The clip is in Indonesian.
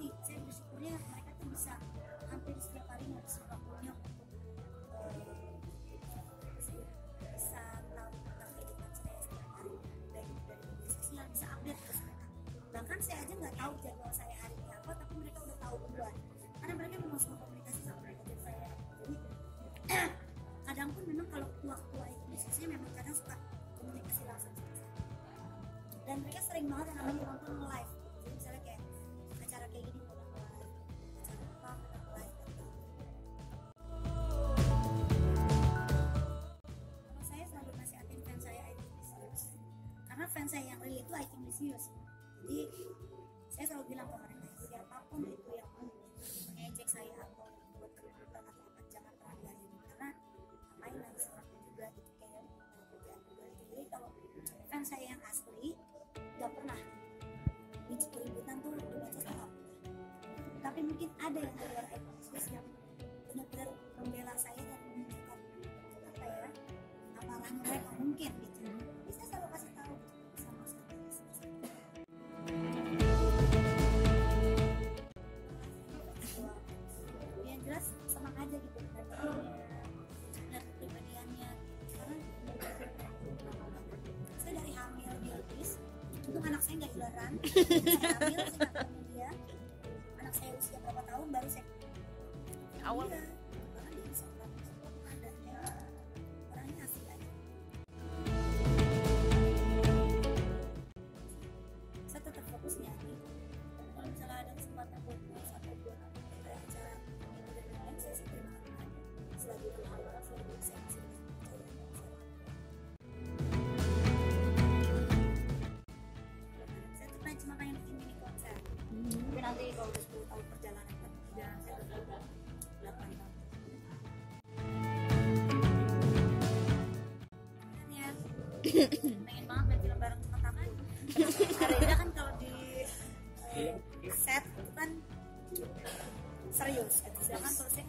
ngerti. Saya bersyukurnya mereka tuh bisa hampir setiap hari ngurus waktunya untuk saya bisa tahu tentang kehidupan saya setiap hari, dari media sosial bisa update terus mereka. Bahkan saya aja nggak tahu jadwal saya hari ini apa, tapi mereka udah tahu duluan karena mereka memang suka komunikasi sama manajer saya. Jadi kadang pun memang kalau tua-tua itu biasanya memang kadang suka komunikasi langsung sama saya. Dan mereka sering banget yang namanya nonton live. Jadi misalnya kayak acara kayak gini mau nonton live, acara apa mau nonton live. Kalau saya selalu nasihatin fans saya I Think This News, karena fans saya yang real itu I Think This News. Jadi saya selalu bilang ke mereka, jadi apapun itu yang mengejek saya atau buat keributan atau apa, jangan terlalu, karena mainan seperti juga itu kayak kerjaan juga. Jadi kalau fans saya yang asli nggak pernah bikin keributan tuh dibaca stop. Tapi mungkin ada yang di luar ekosistem yang benar-benar membela saya dan menunjukkan apa ya amalan mereka mungkin gitu. Bisa selalu kasih tahu sama saya. Senang aja gitu dan kepribadiannya, karena saya dari hamil diabetes, untung anak saya nggak hilaran. Saya hamil, saya ketemu dia, anak saya usia berapa tahun baru saya awal dia, karena dia bisa berangkat dan dia orangnya asik aja. Saya tetap fokus nih, kalau misalnya ada kesempatan buat satu-dua kayak acara saya sih terima kasih selagi berharap selalu bisa disini. Saya tuh pengen cuma pengen bikin mini konser, tapi nanti kalau udah 10 tahun perjalanan kan tidak, saya udah 8 tahun kan ya, pengen banget main film bareng teman-teman karena kan kalau di set itu kan serius, sedangkan kalau saya